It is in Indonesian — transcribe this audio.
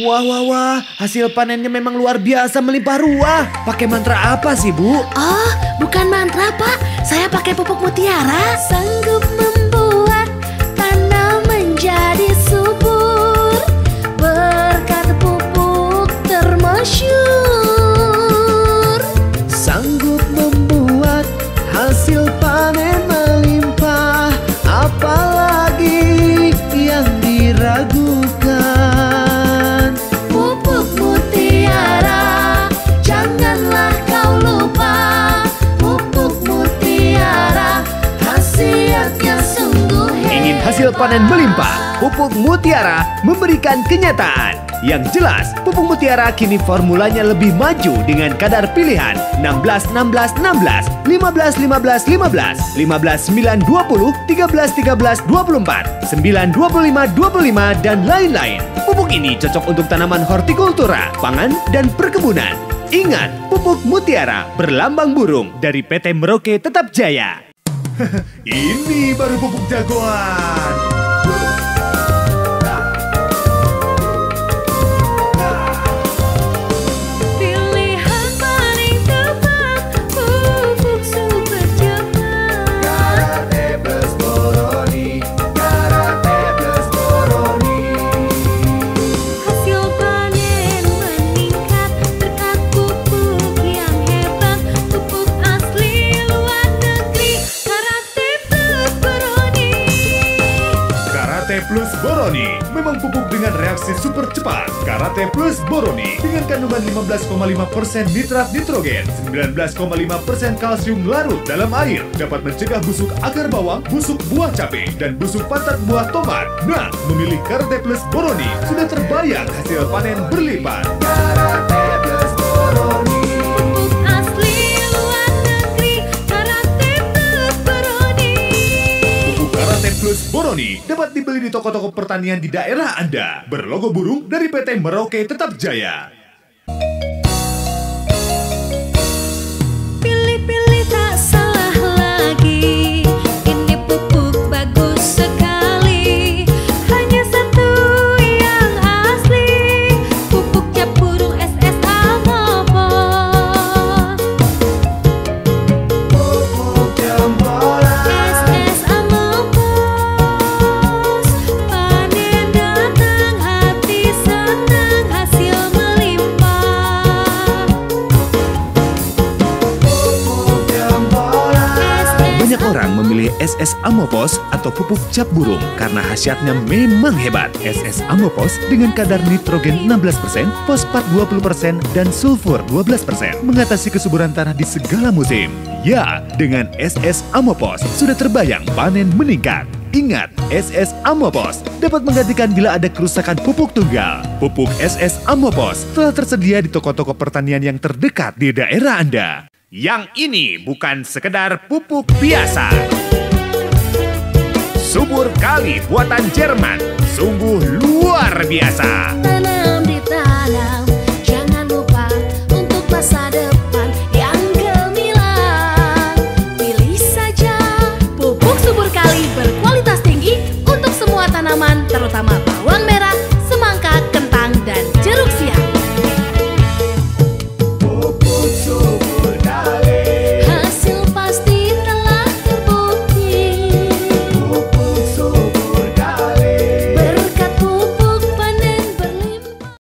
Wah, hasil panennya memang luar biasa melimpah ruah. Pakai mantra apa sih, Bu? Oh, bukan mantra, Pak. Saya pakai pupuk mutiara. Sanggup membuat tanah menjadi subur berkat pupuk termasyur. Sanggup membuat hasil panen melimpah, apalagi yang diragukan. Ingin hasil panen melimpah, pupuk mutiara memberikan kenyataan. Yang jelas, pupuk mutiara kini formulanya lebih maju dengan kadar pilihan 16-16-16, 15-15-15, 15-9-20, 13-13-24, 9-25-25, dan lain-lain. Pupuk ini cocok untuk tanaman hortikultura, pangan, dan perkebunan. Ingat, pupuk mutiara berlambang burung dari PT Meroke Tetap Jaya. Ini baru pupuk jagoan. Pilihan paling tepat, pupuk super jagoan. Karate Plus Boroni, Karate Plus Boroni. Hasil panen meningkat berkat pupuk yang hebat, pupuk asli luar negeri. Karate Plus Boroni memang pupuk dengan reaksi super cepat. Karate Plus Boroni dengan kandungan 15,5% nitrat nitrogen, 19,5% kalsium larut dalam air, dapat mencegah busuk akar bawang, busuk buah cabai, dan busuk pantat buah tomat. Nah, memilih Karate Plus Boroni sudah terbayang hasil panen berlipat. Karate Plus Boroni. Plus Boroni dapat dibeli di toko-toko pertanian di daerah Anda. Berlogo burung dari PT Meroke Tetap Jaya. Pilih-pilih tak salah lagi. Ini pupuk bagus sekali. Hanya satu yang asli. Pupuk Cap Burung SS Amopos. Pupuk jambol. SS Amopos atau pupuk cap burung karena khasiatnya memang hebat. SS Amopos dengan kadar nitrogen 16%, fosfat 20%, dan sulfur 12% mengatasi kesuburan tanah di segala musim. Ya, dengan SS Amopos sudah terbayang panen meningkat. Ingat, SS Amopos dapat menggantikan bila ada kerusakan pupuk tunggal. Pupuk SS Amopos telah tersedia di toko-toko pertanian yang terdekat di daerah Anda. Yang ini bukan sekedar pupuk biasa. Subur kali buatan Jerman, sungguh luar biasa. Tanam di tanah.